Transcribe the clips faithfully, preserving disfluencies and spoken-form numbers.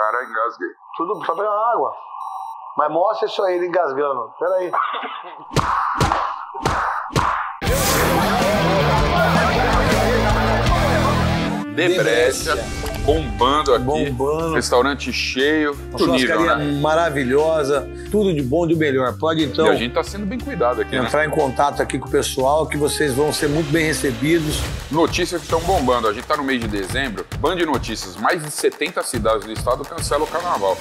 Caralho, engasguei. Tudo só pegando água. Mas mostra isso aí, ele engasgando. Pera aí. Debrecha, bombando aqui. Bombando. Restaurante cheio. Tudo nível, né? Maravilhosa. Tudo de bom, de melhor. Pode então... E a gente tá sendo bem cuidado aqui, Entrar né? em contato aqui com o pessoal, que vocês vão ser muito bem recebidos. Notícias que estão bombando. A gente tá no mês de dezembro. Band de notícias. Mais de setenta cidades do estado cancelam o carnaval.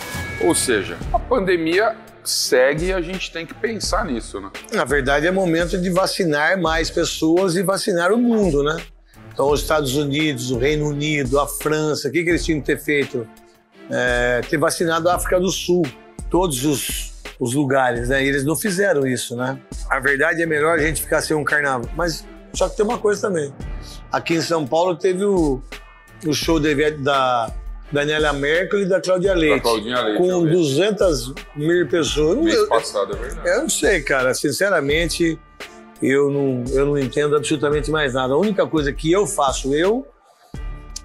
Ou seja, a pandemia... segue e a gente tem que pensar nisso, né? Na verdade, é momento de vacinar mais pessoas e vacinar o mundo, né? Então, os Estados Unidos, o Reino Unido, a França, o que, que eles tinham que ter feito? É, ter vacinado a África do Sul, todos os, os lugares, né? E eles não fizeram isso, né? A verdade é melhor a gente ficar sem um carnaval. Mas só que tem uma coisa também. Aqui em São Paulo teve o, o show de, da... Daniela Mercury e da Cláudia Leitte, Leitte. Com duzentas mil pessoas. Mês passado, é verdade. Eu não sei, cara. Sinceramente, eu não, eu não entendo absolutamente mais nada. A única coisa que eu faço, eu,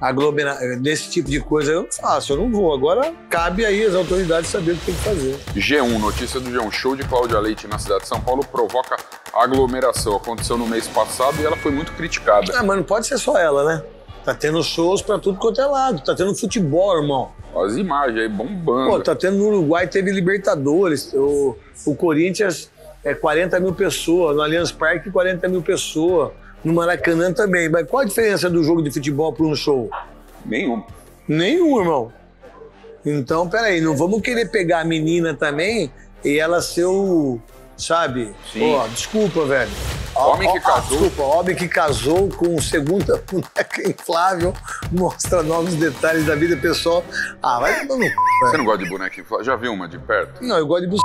aglomerar, desse tipo de coisa, eu não faço, eu não vou. Agora, cabe aí as autoridades saber o que tem que fazer. G um, notícia do G um. Show de Cláudia Leitte na cidade de São Paulo provoca aglomeração. Aconteceu no mês passado e ela foi muito criticada. Ah, mas não pode ser só ela, né? Tá tendo shows pra tudo quanto é lado. Tá tendo futebol, irmão. Olha as imagens aí, bombando. Pô, tá tendo no Uruguai, teve Libertadores. O, o Corinthians, é quarenta mil pessoas. No Allianz Parque, quarenta mil pessoas. No Maracanã também. Mas qual a diferença do jogo de futebol pra um show? Nenhum. Nenhum, irmão. Então, peraí, não vamos querer pegar a menina também e ela ser o... Sabe? Sim. Pô, desculpa, velho. Homem que casou. Ah, desculpa, homem que casou com segunda boneca inflável mostra novos detalhes da vida pessoal. Ah, vai tomar no c... Você não gosta de boneca inflável? Já viu uma de perto? Não, eu gosto de buc...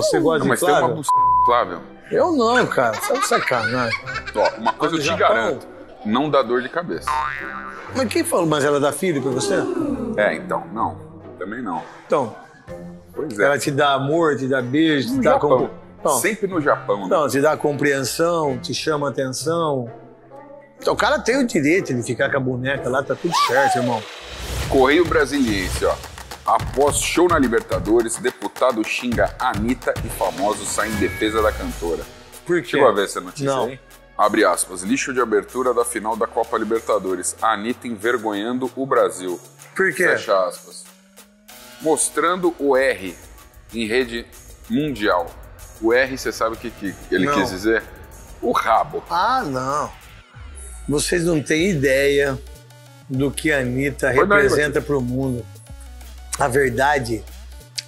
Você gosta de inflável? Mas tem uma buc... inflável? Eu não, cara. Você é sacanagem. Ó, uma coisa eu te garanto. Não dá dor de cabeça. Mas quem falou? Mas ela dá filho pra você? É, então, não. Também não. Então, pois é. Ela te dá amor, te dá beijo, te dá... Com... Então, sempre no Japão. Então, né? Te dá compreensão, te chama atenção. Então, o cara tem o direito de ficar com a boneca lá, tá tudo certo, irmão. Correio Brasiliense, ó. Após show na Libertadores, deputado xinga Anitta e famosos saem em defesa da cantora. Por quê? Chegou a ver essa notícia Não. aí? Abre aspas. Lixo de abertura da final da Copa Libertadores. Anitta envergonhando o Brasil. Por quê? Fecha aspas. Mostrando o R em rede mundial. O R, você sabe o que, que ele não. quis dizer? O rabo. Ah, não. Vocês não têm ideia do que a Anitta Foi representa para o mundo. A verdade,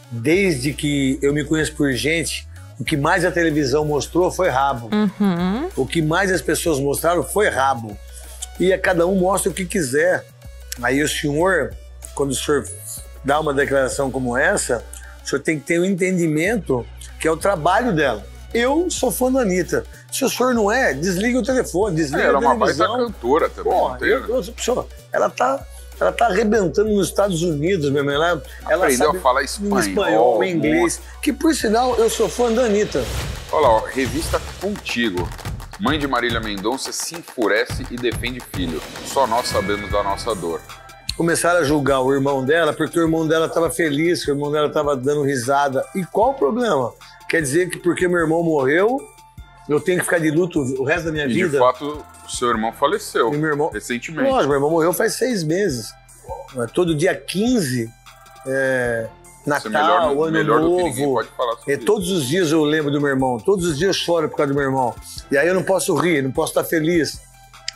desde que eu me conheço por gente, o que mais a televisão mostrou foi rabo. Uhum. O que mais as pessoas mostraram foi rabo. E a cada um mostra o que quiser. Aí o senhor, quando o senhor dá uma declaração como essa, o senhor tem que ter um entendimento que é o trabalho dela. Eu sou fã da Anitta. Se o senhor não é, desliga o telefone, desliga é, ela a televisão. Ela é uma baita cantora também, Porra, não tem, eu, eu, eu, ela, tá, ela tá arrebentando nos Estados Unidos, meu irmão. Ela, ela aprendeu a falar espanhol, espanhol inglês, boa. Que por sinal, eu sou fã da Anitta. Olha lá, ó, revista Contigo. Mãe de Marília Mendonça se enfurece e defende filho. Só nós sabemos da nossa dor. Começaram a julgar o irmão dela porque o irmão dela estava feliz, que o irmão dela estava dando risada. E qual o problema? Quer dizer que porque meu irmão morreu, eu tenho que ficar de luto o resto da minha e vida? E de fato, seu irmão faleceu e meu irmão... recentemente. Nossa, meu irmão morreu faz seis meses. Todo dia quinze, é... Natal, é melhor, Ano melhor Novo. Do que ninguém pode falar sobre isso. Todos os dias eu lembro do meu irmão, todos os dias eu choro por causa do meu irmão. E aí eu não posso rir, não posso estar feliz.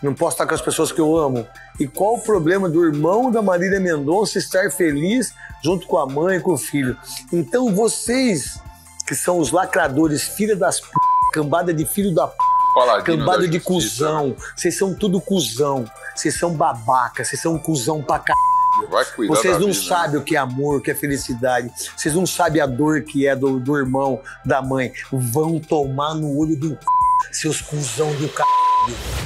Não posso estar com as pessoas que eu amo. E qual o problema do irmão da Marília Mendonça estar feliz junto com a mãe e com o filho? Então vocês, que são os lacradores, filha das p... cambada de filho da p... Paladino cambada da de justiça, cuzão. Né? Vocês são tudo cuzão. Vocês são babaca. Vocês são cuzão pra c... Vai cuidar Vocês não vida, sabem né? o que é amor, o que é felicidade. Vocês não sabem a dor que é do, do irmão, da mãe. Vão tomar no olho do c... Seus cuzão do c...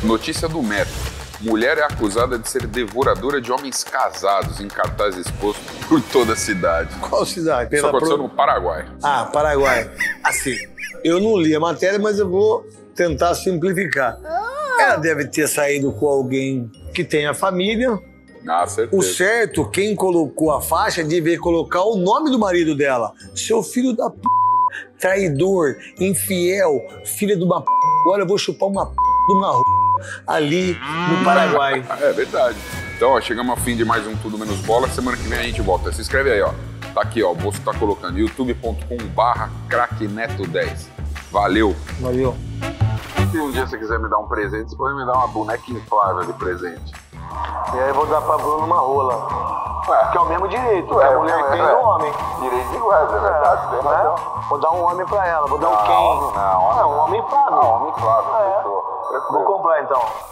Notícia do Metro. Mulher é acusada de ser devoradora de homens casados em cartaz exposto por toda a cidade. Qual cidade? Pela Isso aconteceu pro... no Paraguai. Ah, Paraguai. Assim, eu não li a matéria, mas eu vou tentar simplificar. Ah. Ela deve ter saído com alguém que tenha família, Ah, certeza. O certo, quem colocou a faixa, deveria colocar o nome do marido dela. Seu filho da p... traidor, infiel, filha de uma p... Agora eu vou chupar uma p... de uma r... ali no Paraguai. É verdade. Então, ó, chegamos ao fim de mais um Tudo Menos Bola. Semana que vem a gente volta. Se inscreve aí, ó. Tá aqui, ó. O bolso tá colocando. youtube ponto com barra craque neto dez. Valeu. Valeu. Se um dia você quiser me dar um presente, você pode me dar uma boneca inflável de presente. E aí eu vou dar pra Bruno uma rola. Ué, que é o mesmo direito. Ué, a mulher tem do homem. Direito igual, é verdade. É, né? Vou dar um homem pra ela, vou dar não, um quem? Não, não, não, um homem inflável. Um homem inflável, ah, é? Vou comprar então.